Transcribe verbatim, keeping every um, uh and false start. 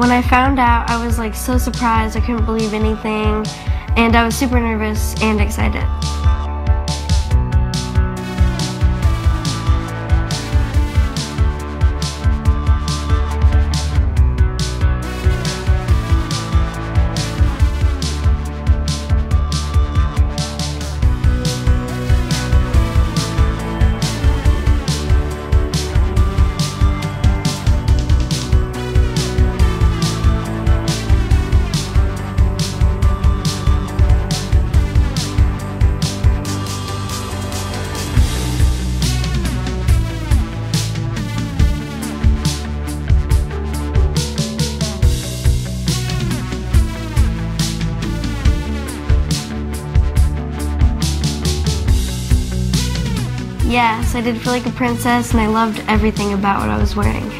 When I found out, I was like so surprised, I couldn't believe anything, and I was super nervous and excited. Yes, I did feel like a princess, and I loved everything about what I was wearing.